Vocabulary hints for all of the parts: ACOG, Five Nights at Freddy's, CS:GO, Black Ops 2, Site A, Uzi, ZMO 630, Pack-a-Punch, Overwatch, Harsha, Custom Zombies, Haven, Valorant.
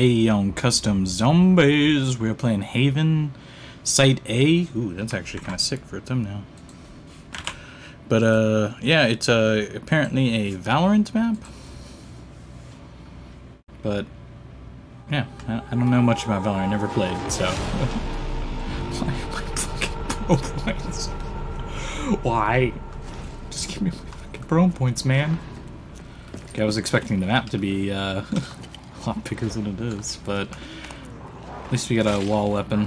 Hey, on Custom Zombies, we're playing Haven, Site A. Ooh, that's actually kind of sick for a thumbnail. But, yeah, it's apparently a Valorant map. But, yeah, I don't know much about Valorant. I never played, so. Why fucking pro points? Why? Just give me my fucking pro points, man. Okay, I was expecting the map to be, a lot bigger than it is, but at least we got a wall weapon.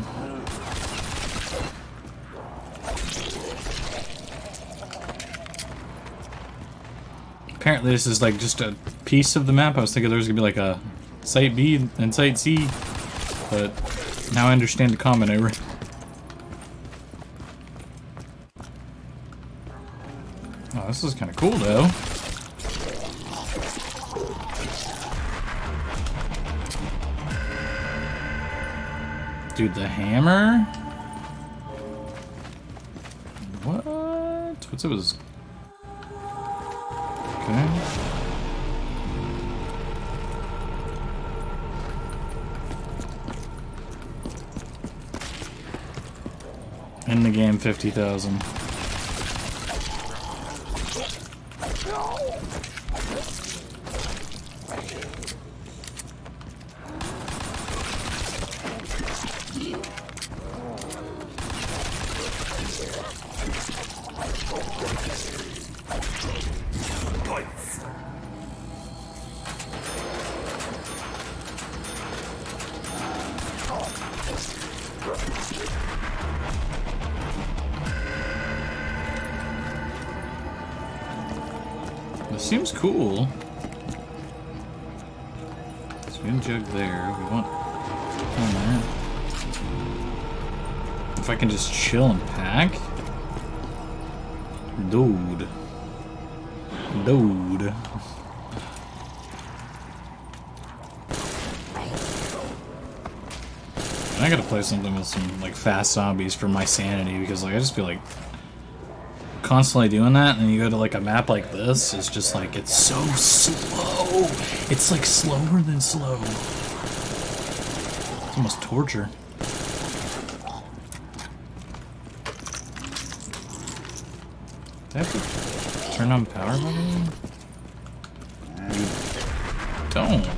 Apparently this is like just a piece of the map. I was thinking there was gonna be like a Site B and Site C, but now I understand the comment I read. Oh, this is kind of cool though. Dude, the hammer? What? What's it was? Okay. In the game, 50,000. This seems cool. Spin jug there. We want hammer. If I can just chill and pack. Dude. Dude. I gotta play something with some like fast zombies for my sanity, because like I just feel like constantly doing that, and you go to like a map like this, it's just like it's so slow. It's like slower than slow. It's almost torture. Did I have to turn on power button? You don't.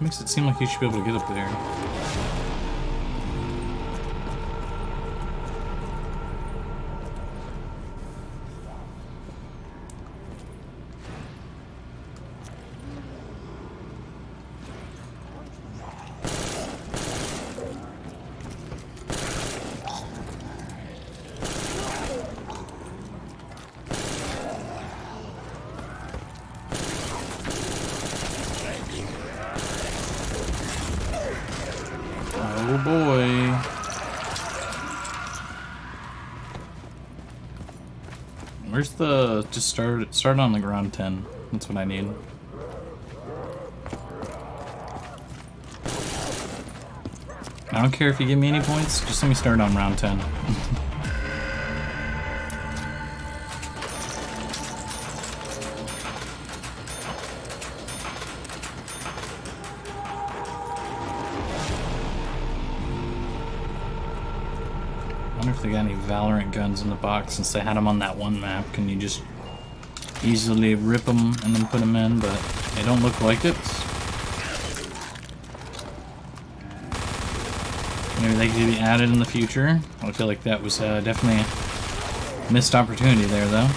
Makes it seem like you should be able to get up there. Oh boy. Where's the just start on like round 10. That's what I need. I don't care if you give me any points, just let me start on round 10. I wonder if they got any Valorant guns in the box, since they had them on that one map. Can you just easily rip them and then put them in, but they don't look like it. Maybe they could be added in the future. I feel like that was definitely a missed opportunity there, though.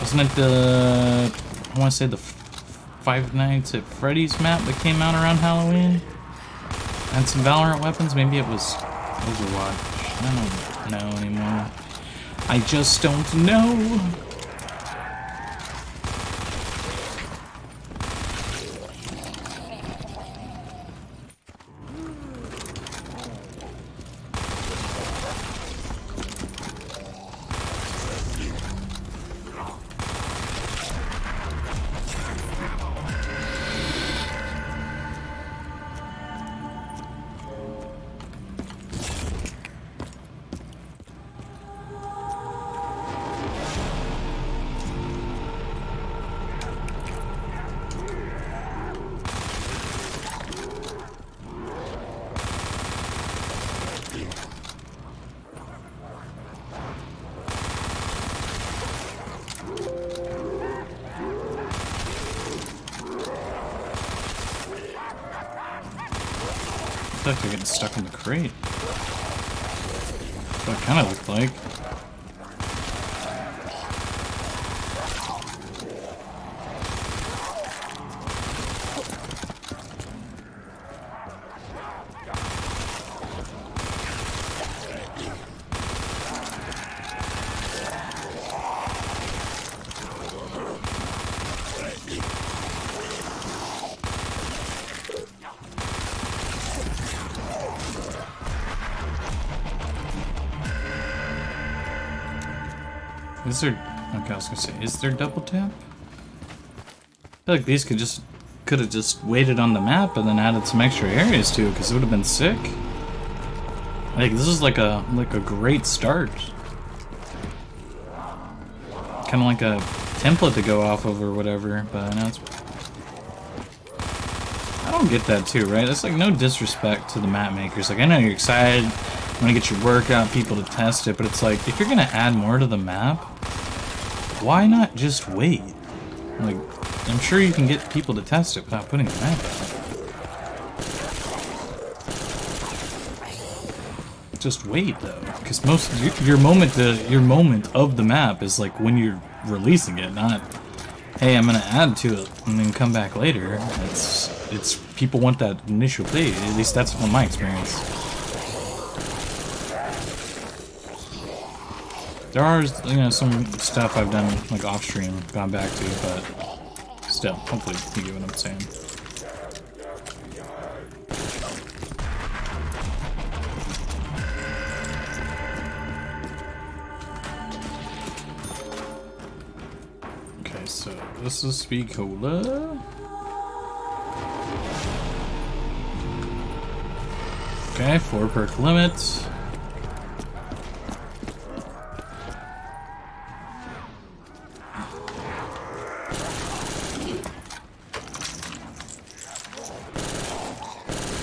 Wasn't it the, I want to say the Five Nights at Freddy's map that came out around Halloween? And some Valorant weapons? Maybe it was Overwatch. I don't know anymore. I just don't know! feel like they're getting stuck in the crate. That's what it kind of looked like. Is there, okay, I was gonna say, is there double tap? I feel like these could have just waited on the map and then added some extra areas to it, because it would have been sick. Like, this is like a great start. Kind of like a template to go off of or whatever, but I know it's... I don't get that too, right? That's like no disrespect to the map makers. Like, I know you're excited, you want to get your work out, people to test it, but it's like, if you're gonna add more to the map, why not just wait? Like, I'm sure you can get people to test it without putting it back. Just wait though, because most your moment of the map is like when you're releasing it, not hey, I'm gonna add to it and then come back later. It's people want that initial play. At least that's from my experience. There are, you know, some stuff I've done, like, off-stream, gone back to, but still, hopefully you get what I'm saying. Okay, so this is Speed Cola. Okay, 4 perk limits.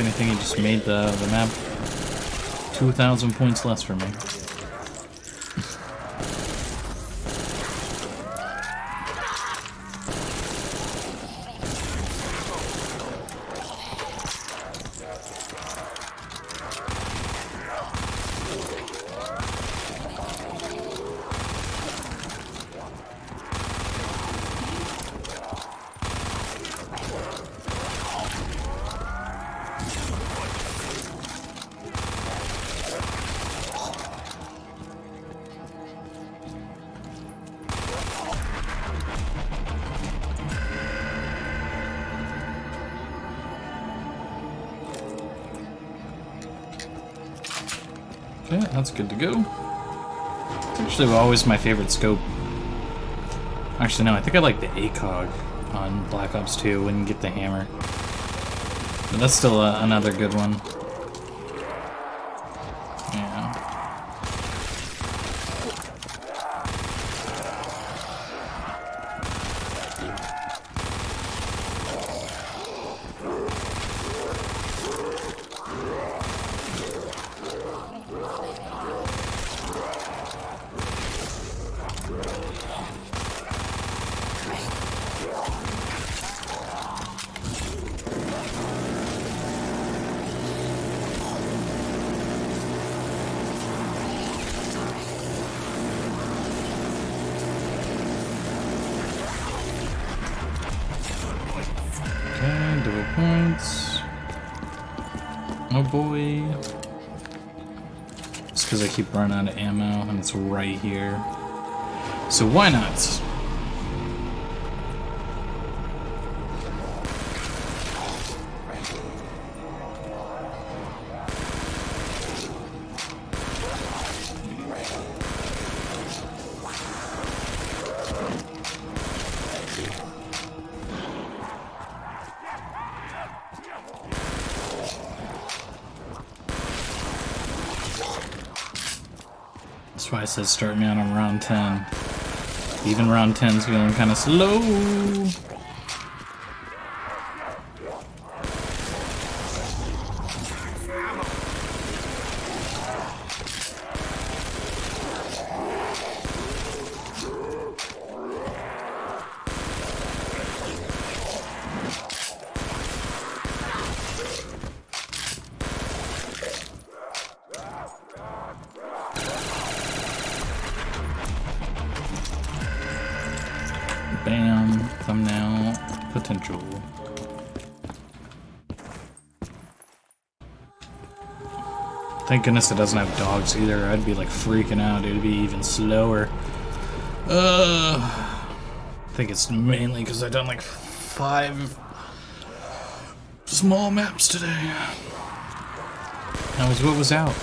I think it just made the map 2,000 points less for me. Yeah, that's good to go. It's actually always my favorite scope. Actually, no, I think I like the ACOG on Black Ops 2 when you get the hammer. But that's still another good one. Oh boy. It's because I keep running out of ammo and it's right here. So why not? That's why it says start me out on round 10. Even round 10's feeling kind of slow. Bam. Thumbnail. Potential. Thank goodness it doesn't have dogs either. I'd be like freaking out. It'd be even slower. I think it's mainly because I've done like 5 small maps today. That was what was out.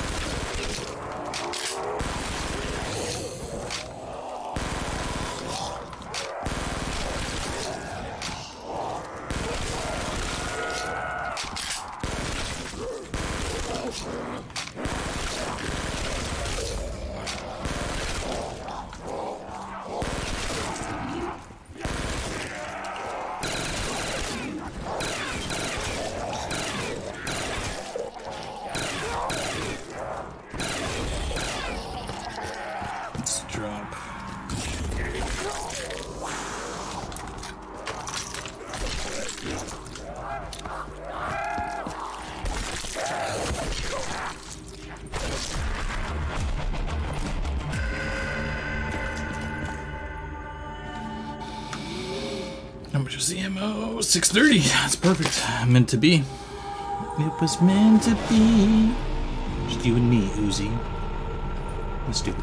ZMO 630. That's perfect. Meant to be. It was meant to be. Just you and me, Uzi. Let's do it.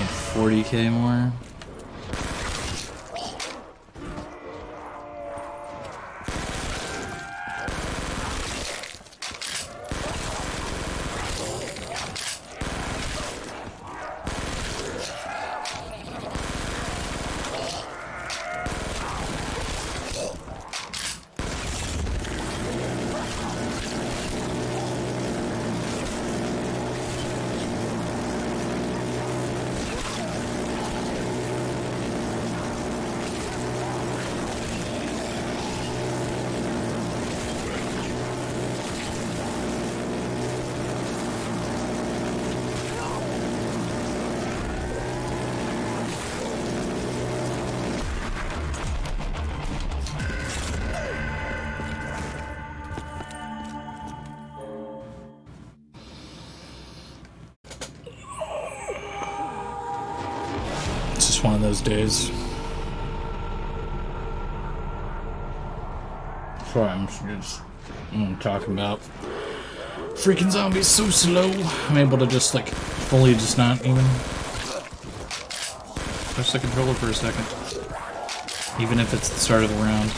And 40k more. One of those days. Sorry, I'm talking about freaking zombies so slow. I'm able to just like fully just not even touch the controller for a second, even if it's the start of the round.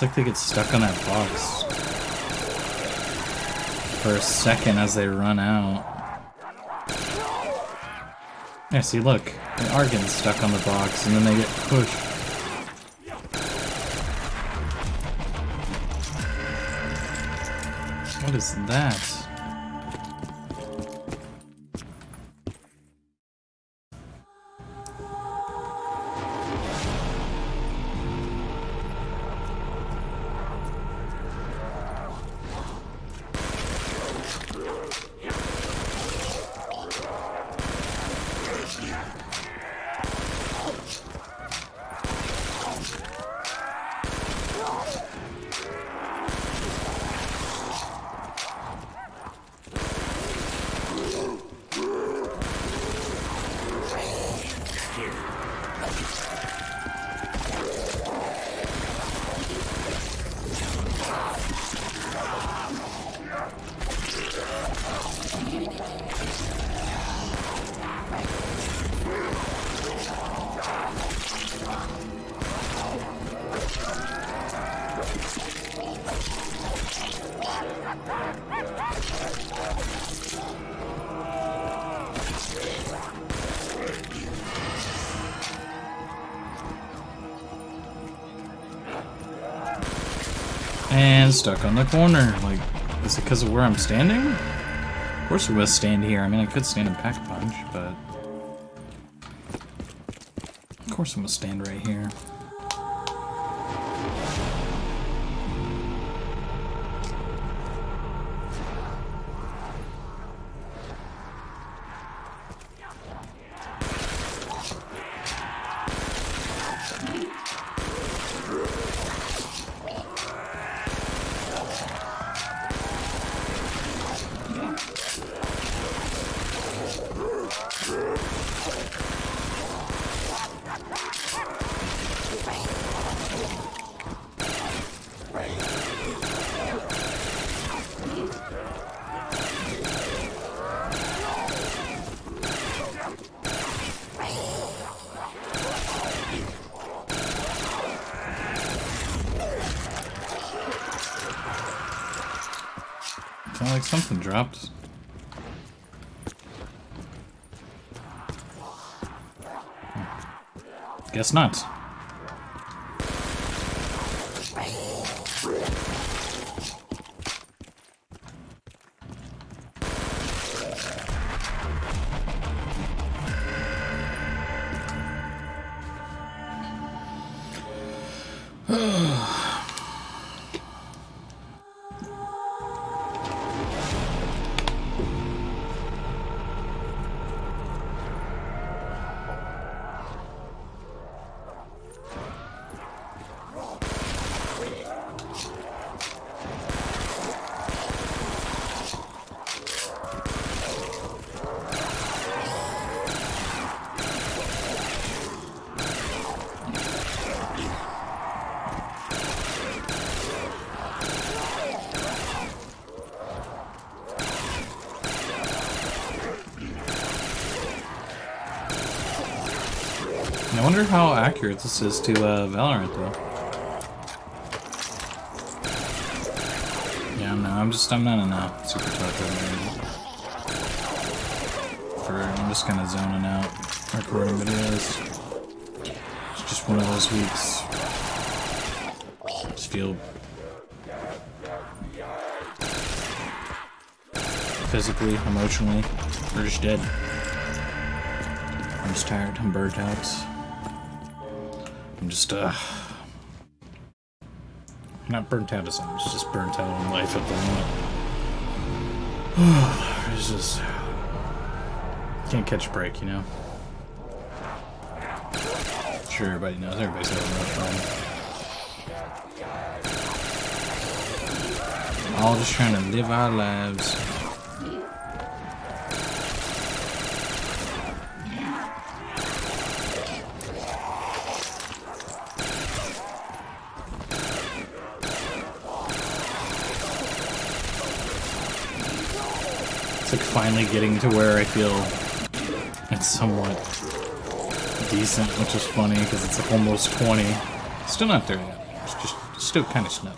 Like they get stuck on that box for a second as they run out. Yeah, see, look, they are getting stuck on the box and then they get pushed. What is that? And stuck on the corner. Like, is it because of where I'm standing? Of course we must stand here. I mean, I could stand in Pack-a-Punch, but of course I'm gonna stand right here. like something dropped. Guess not. I wonder how accurate this is to Valorant, though. Yeah, no, I'm not in a super taco mode. I'm just kind of zoning out recording videos. It's just one of those weeks. Just feel physically, emotionally, we're just dead. I'm just tired. I'm burnt out. I'm just, not burnt out as I'm just burnt out on life at the moment. It's just, can't catch a break, you know? I'm sure everybody knows, everybody's having a rough time. We're all just trying to live our lives. Finally getting to where I feel it's somewhat decent, which is funny because it's like almost 20. Still not there yet. It's just still kind of snug.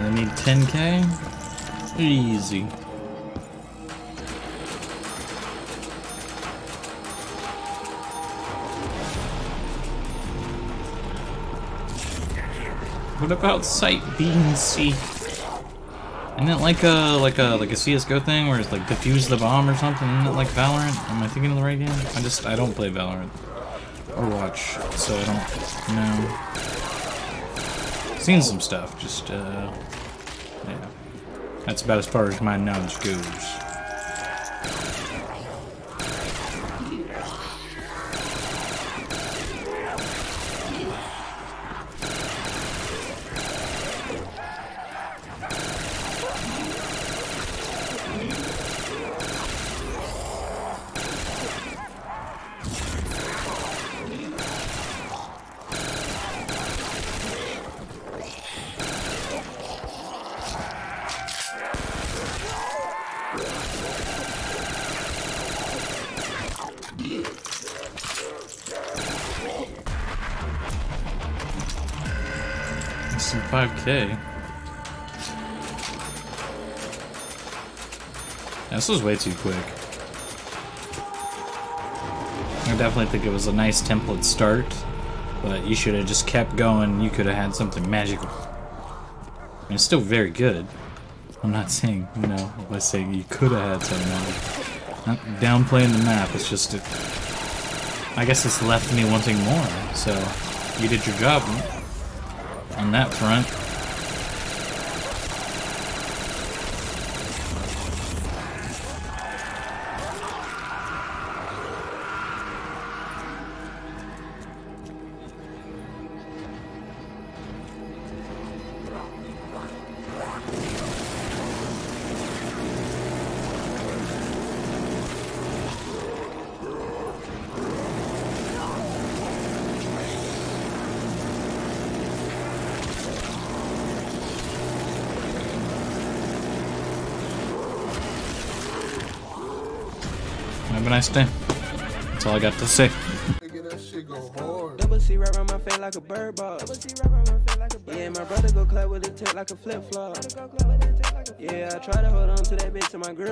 I need 10K? Easy. What about Site B and C? Isn't it like a CS:GO thing where it's like defuse the bomb or something? Isn't it like Valorant? Am I thinking of the right game? I don't play Valorant or Overwatch, so I don't know. Seen some stuff, just yeah. That's about as far as my knowledge goes. Some 5K. Yeah, this was way too quick. I definitely think it was a nice template start, but you should have just kept going. You could have had something magical. And it's still very good. I'm not saying, you know, I'm saying you could have had something magical. Not downplaying the map, it's just, I guess it's left me wanting more. So, you did your job. On that front. a nice day. That's all I got to say. Double C right around my face like a bird box. Yeah, my brother go clap with a tip like a flip flop. Yeah, I try to hold on to that bitch to my grip.